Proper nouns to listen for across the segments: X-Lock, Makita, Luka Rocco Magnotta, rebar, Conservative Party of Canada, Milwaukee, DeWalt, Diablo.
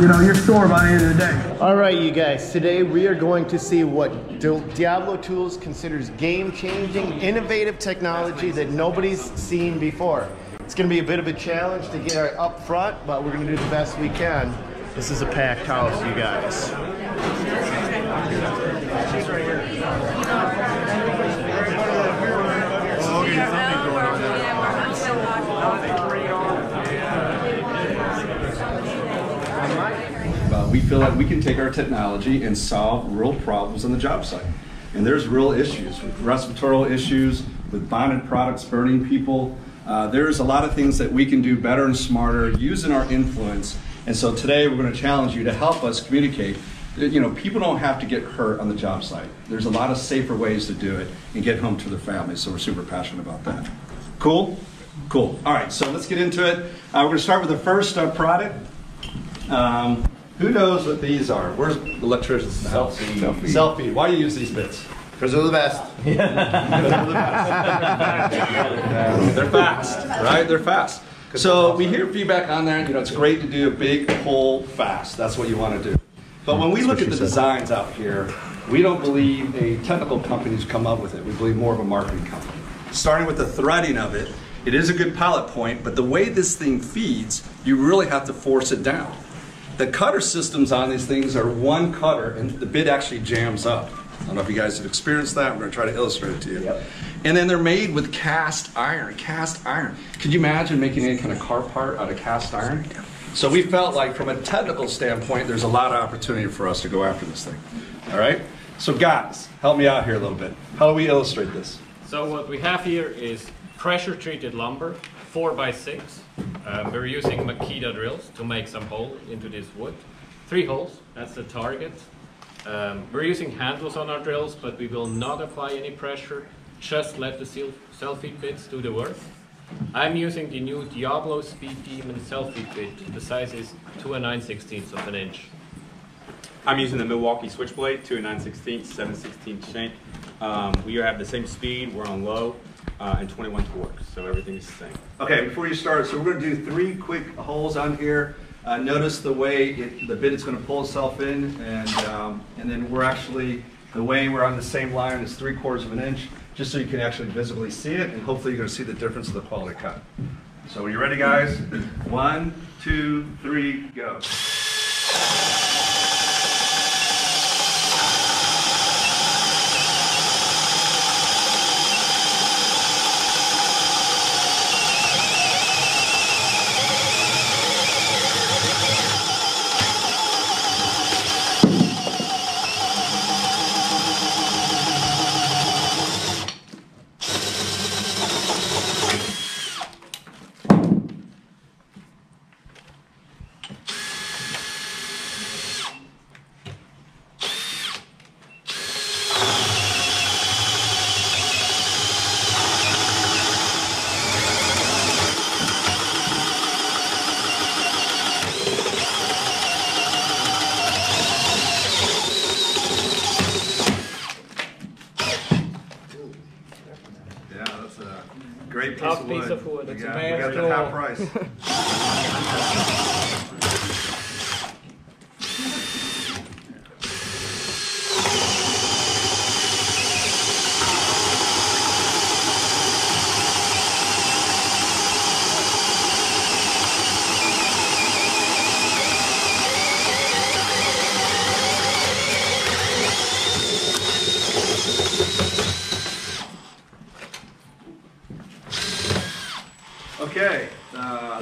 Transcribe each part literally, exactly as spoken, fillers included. you know, your store by the end of the day. All right, you guys, today we are going to see what Diablo Tools considers game-changing, innovative technology that nobody's seen before. It's gonna be a bit of a challenge to get it up front, but we're gonna do the best we can. This is a packed house, you guys. Uh, we feel like we can take our technology and solve real problems on the job site. And there's real issues with respiratory issues, with bonded products burning people. Uh, there's a lot of things that we can do better and smarter using our influence. And so today we're going to challenge you to help us communicate. You know, people don't have to get hurt on the job site. There's a lot of safer ways to do it and get home to their families. So we're super passionate about that. Cool? Cool. All right, so let's get into it. Uh, we're going to start with the first uh, product. Um, who knows what these are? Where's the electricians? Selfie. Selfie. Selfie. Why do you use these bits? Because they're the best. Because they're the best. They're fast, right? They're fast. So we hear feedback on there. You know, it's great to do a big pull fast. That's what you want to do. But when we look at the designs out here, we don't believe a technical company's come up with it. We believe more of a marketing company. Starting with the threading of it, it is a good pilot point, but the way this thing feeds, you really have to force it down. The cutter systems on these things are one cutter, and the bit actually jams up. I don't know if you guys have experienced that. We're going to try to illustrate it to you. Yep. And then they're made with cast iron, cast iron. Could you imagine making any kind of car part out of cast iron? So we felt like from a technical standpoint, there's a lot of opportunity for us to go after this thing. All right? So guys, help me out here a little bit. How do we illustrate this? So what we have here is pressure-treated lumber, four by six. Um, we're using Makita drills to make some holes into this wood. Three holes, that's the target. Um, we're using handles on our drills, but we will not apply any pressure. Just let the self-feed bits do the work. I'm using the new Diablo Speed Demon self-feed bit. The size is two and nine sixteenths of an inch. I'm using the Milwaukee switchblade, two and nine sixteenths, seven sixteenths shank. Um, we have the same speed, we're on low, uh, and twenty-one torque, so everything is the same. Okay, before you start, so we're gonna do three quick holes on here. Uh, notice the way it, the bit is going to pull itself in, and um, and then we're actually, the way we're on the same line is three quarters of an inch, just so you can actually visibly see it, and hopefully you're going to see the difference of the quality cut. So are you ready, guys? One, two, three, go. Great piece, Tough of, piece wood. of wood. It's we got, a we got the half price. Okay, uh,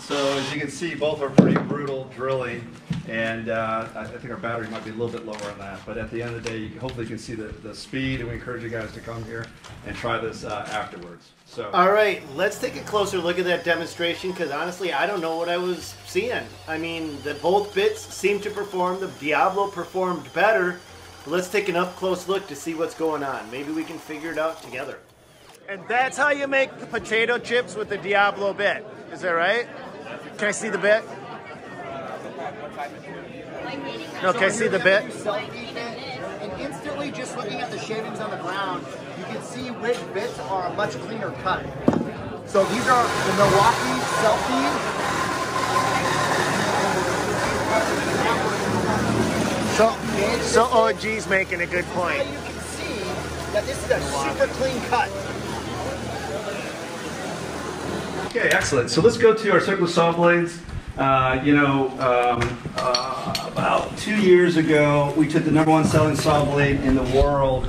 so as you can see, both are pretty brutal drilling, and uh, I think our battery might be a little bit lower on that, but at the end of the day, you hopefully you can see the, the speed, and we encourage you guys to come here and try this uh, afterwards. So. All right, let's take a closer look at that demonstration, because honestly, I don't know what I was seeing. I mean, the both bits seem to perform, the Diablo performed better, but let's take an up-close look to see what's going on. Maybe we can figure it out together. And that's how you make the potato chips with the Diablo bit. Is that right? Can I see the bit? No, can I see the bit? And instantly, just looking at the shavings on the ground, you can see which bits are a much cleaner cut. So these are the Milwaukee self-feed. So, so O G's making a good point. You can see that this is a super clean cut. Okay, excellent. So let's go to our circular saw blades. Uh, you know, um, uh, about two years ago, we took the number one selling saw blade in the world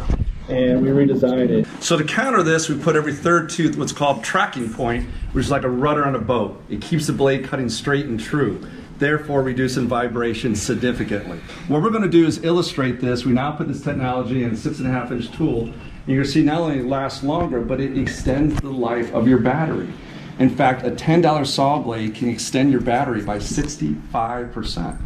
and we redesigned it. So to counter this, we put every third tooth what's called tracking point, which is like a rudder on a boat. It keeps the blade cutting straight and true, therefore reducing vibration significantly. What we're going to do is illustrate this. We now put this technology in a six and a half inch tool, and you're going to see not only it lasts longer, but it extends the life of your battery. In fact, a ten dollar saw blade can extend your battery by sixty-five percent.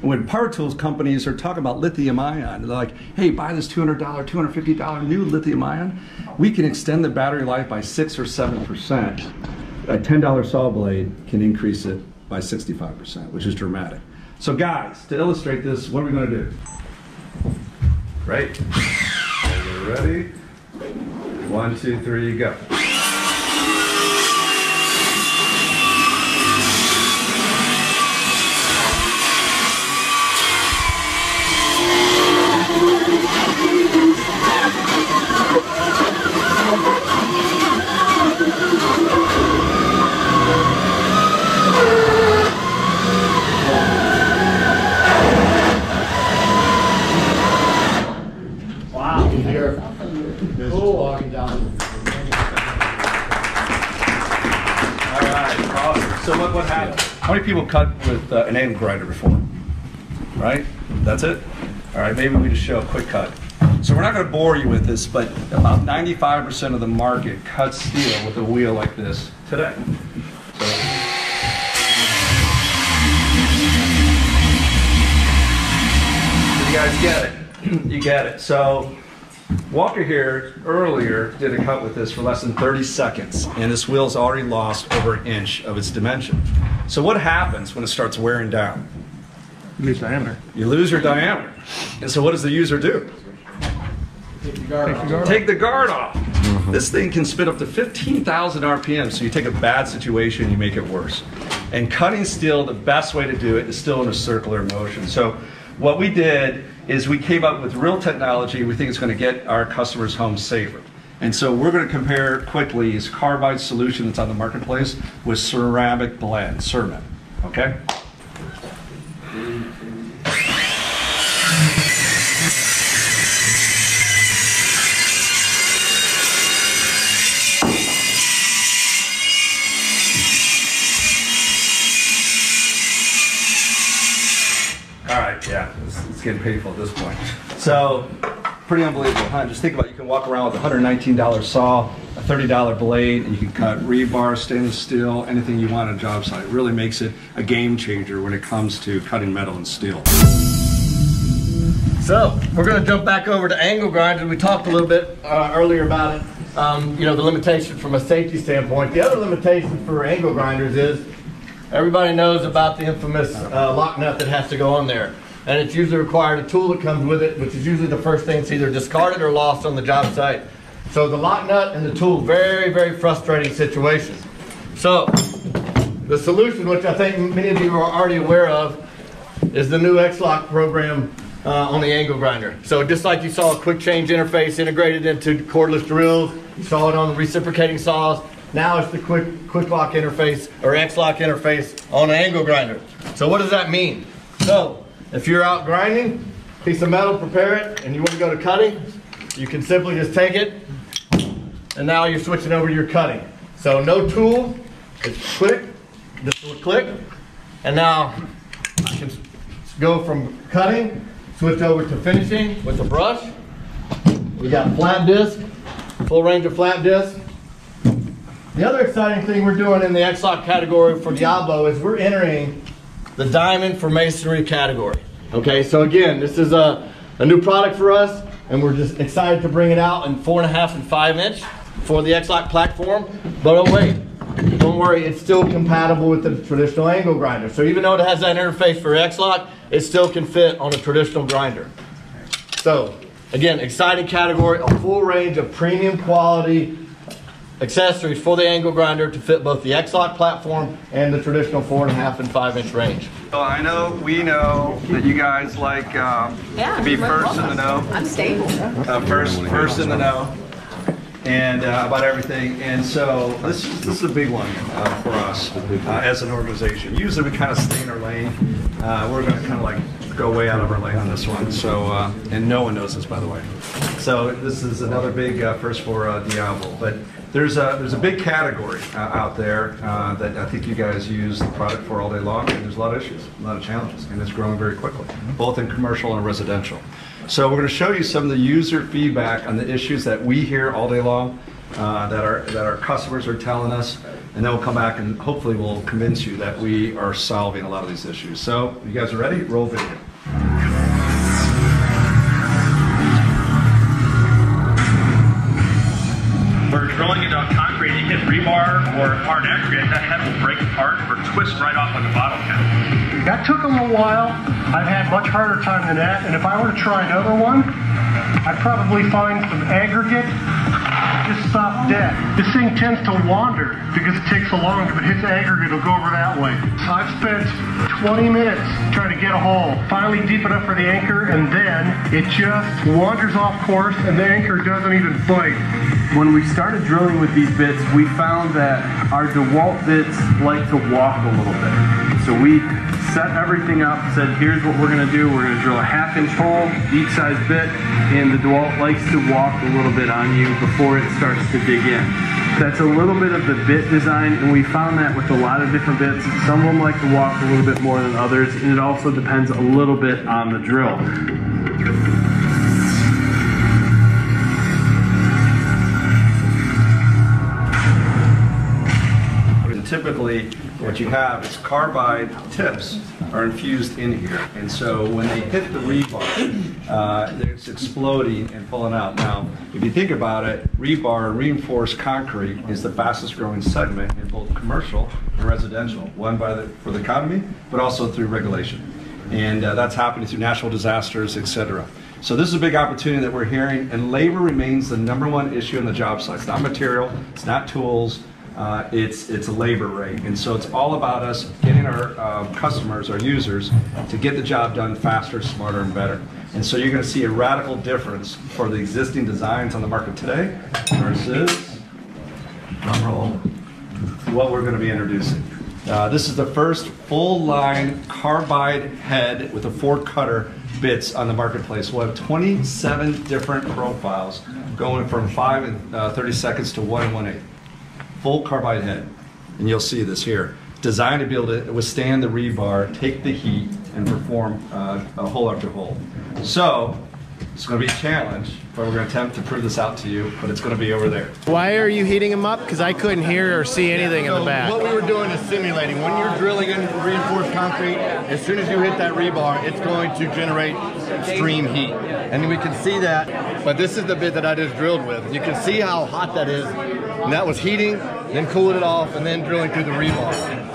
And when power tools companies are talking about lithium ion, they're like, hey, buy this two hundred dollar, two hundred fifty dollar new lithium ion. We can extend the battery life by six or seven percent. A ten dollar saw blade can increase it by sixty-five percent, which is dramatic. So guys, to illustrate this, what are we gonna do? Right? Are you ready? One, two, three, go. So what, what happened? How many people cut with uh, an angle grinder before? Right? That's it? All right, maybe we just show a quick cut. So we're not going to bore you with this, but about ninety-five percent of the market cuts steel with a wheel like this today. So, you guys get it? You get it. So Walker here earlier did a cut with this for less than thirty seconds, and this wheel's already lost over an inch of its dimension. So what happens when it starts wearing down? You lose diameter. You lose your diameter. And so what does the user do? Take the guard off. Take the guard off. Take the guard off. Mm-hmm. This thing can spin up to fifteen thousand R P M, so you take a bad situation, you make it worse. And cutting steel, the best way to do it is still in a circular motion. So what we did is we came up with real technology we think it's going to get our customers home safer. And so we're going to compare quickly is carbide solution that's on the marketplace with ceramic blend, ceramic, okay? Yeah, it's, it's getting painful at this point. So, pretty unbelievable, huh? Just think about it. You can walk around with a one hundred nineteen dollar saw, a thirty dollar blade, and you can cut rebar, stainless steel, anything you want on a job site. It really makes it a game changer when it comes to cutting metal and steel. So, we're going to jump back over to angle grinding. We talked a little bit uh, earlier about it. Um, you know, the limitation from a safety standpoint. The other limitation for angle grinders is everybody knows about the infamous uh, lock nut that has to go on there. And it's usually required a tool that comes with it, which is usually the first thing that's either discarded or lost on the job site. So the lock nut and the tool, very, very frustrating situation. So the solution, which I think many of you are already aware of, is the new X-Lock program uh, on the angle grinder. So just like you saw a quick change interface integrated into cordless drills, you saw it on the reciprocating saws, now it's the quick, quick lock interface or X-Lock interface on an angle grinder. So what does that mean? So, if you're out grinding, piece of metal, prepare it, and you want to go to cutting, you can simply just take it, and now you're switching over to your cutting. So no tool, it's click, this will click, and now I can go from cutting, switch over to finishing with a brush. We got flat disc, full range of flat disc. The other exciting thing we're doing in the X-Lock category for Diablo is we're entering the diamond for masonry category. Okay, so again, this is a, a new product for us, and we're just excited to bring it out in four and a half and five inch for the X-Lock platform. But oh wait, don't worry, it's still compatible with the traditional angle grinder. So even though it has that interface for X-Lock, it still can fit on a traditional grinder. So again, exciting category, a full range of premium quality accessories for the angle grinder to fit both the X L O C platform and the traditional four and a half and five inch range. Well, I know, we know that you guys like um, yeah, to be first in the know. I'm stable. Uh, first, first in the know, and uh, about everything. And so this is this is a big one uh, for us uh, as an organization. Usually we kind of stay in our lane. Uh, we're going to kind of like go way out of our lane on this one. So, uh, and no one knows this, by the way. So this is another big uh, first for uh, Diablo. But there's a there's a big category uh, out there uh, that I think you guys use the product for all day long. And there's a lot of issues, a lot of challenges, and it's growing very quickly, both in commercial and residential. So we're going to show you some of the user feedback on the issues that we hear all day long, uh, that our that our customers are telling us. And then we'll come back and hopefully we'll convince you that we are solving a lot of these issues. So, you guys are ready? Roll video. We're drilling into concrete. You hit rebar or hard aggregate, that head will break apart or twist right off like a bottle cap. That took them a while. I've had much harder time than that. And if I were to try another one, I'd probably find some aggregate. Just stop dead. This thing tends to wander because it takes so long. If it hits aggregate, it'll go over that way. So I've spent twenty minutes trying to get a hole, finally deep enough for the anchor, and then it just wanders off course and the anchor doesn't even bite. When we started drilling with these bits, we found that our DeWalt bits like to walk a little bit. So we set everything up, said here's what we're going to do. We're going to drill a half inch hole, each size bit, and the DeWalt likes to walk a little bit on you before it starts to dig in. That's a little bit of the bit design, and we found that with a lot of different bits. Some of them like to walk a little bit more than others, and it also depends a little bit on the drill. Typically, what you have is carbide tips are infused in here, and so when they hit the rebar, uh, it's exploding and pulling out. Now, if you think about it, rebar and reinforced concrete is the fastest growing segment in both commercial and residential, one by the, for the economy, but also through regulation. And uh, that's happening through natural disasters, et cetera. So this is a big opportunity that we're hearing, and labor remains the number one issue on the job site. It's not material, it's not tools, Uh, it's it's a labor rate, and so it's all about us getting our uh, customers, our users, to get the job done faster, smarter, and better. And so you're going to see a radical difference for the existing designs on the market today versus, drum roll, what we're going to be introducing. Uh, this is the first full-line carbide head with a four-cutter bits on the marketplace. We'll have twenty-seven different profiles, going from five and uh, thirty seconds to one and one-eighth. Full carbide head, and you'll see this here. Designed to be able to withstand the rebar, take the heat, and perform uh, a hole after hole. So, it's gonna be a challenge, but we're gonna attempt to prove this out to you, but it's gonna be over there. Why are you heating them up? Because I couldn't hear or see anything so in the back. What we were doing is simulating. When you're drilling in reinforced concrete, as soon as you hit that rebar, it's going to generate extreme heat. And we can see that, but this is the bit that I just drilled with. You can see how hot that is. And that was heating, then cooling it off, and then drilling through the rebar.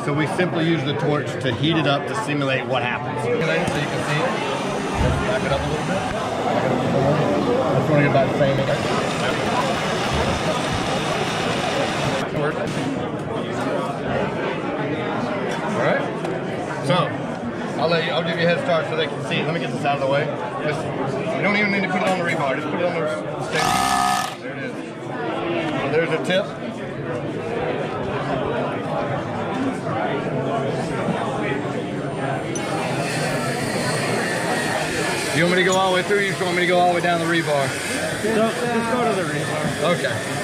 So we simply use the torch to heat it up to simulate what happens. So you can see, back it up a little bit. Back it up a little bit. That's going to get about the same again. All right. So I'll let you. I'll give you a head start so they can see. Let me get this out of the way. Just, you don't even need to put it on the rebar. Just put it on the stand. There it is. There's a tip. You want me to go all the way through, or you just want me to go all the way down the rebar? No, just go to the rebar. Okay.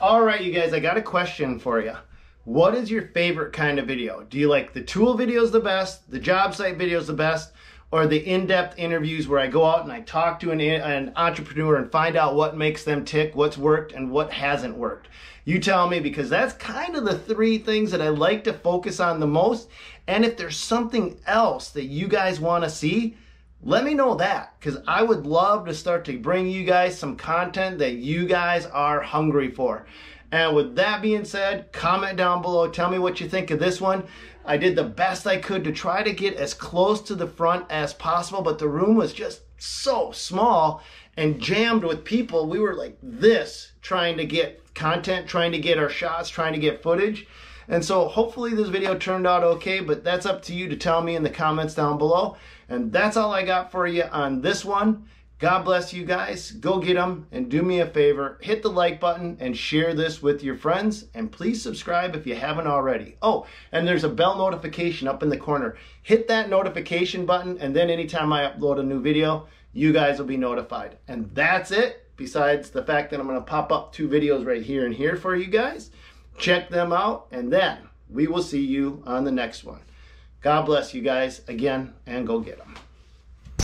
All right, you guys, I got a question for you. What is your favorite kind of video? Do you like the tool videos the best, the job site videos the best, or the in-depth interviews where I go out and I talk to an, an entrepreneur and find out what makes them tick, what's worked and what hasn't worked? You tell me, because that's kind of the three things that I like to focus on the most. And if there's something else that you guys want to see, let me know that, because I would love to start to bring you guys some content that you guys are hungry for. And with that being said, comment down below. Tell me what you think of this one. I did the best I could to try to get as close to the front as possible, but the room was just so small and jammed with people. We were like this, trying to get content, trying to get our shots, trying to get footage. And so hopefully this video turned out okay, but that's up to you to tell me in the comments down below. And that's all I got for you on this one. God bless you guys. Go get them, and do me a favor. Hit the like button and share this with your friends. And please subscribe if you haven't already. Oh, and there's a bell notification up in the corner. Hit that notification button, and then anytime I upload a new video, you guys will be notified. And that's it. Besides the fact that I'm going to pop up two videos right here and here for you guys. Check them out, and then we will see you on the next one. God bless you guys again, and go get them.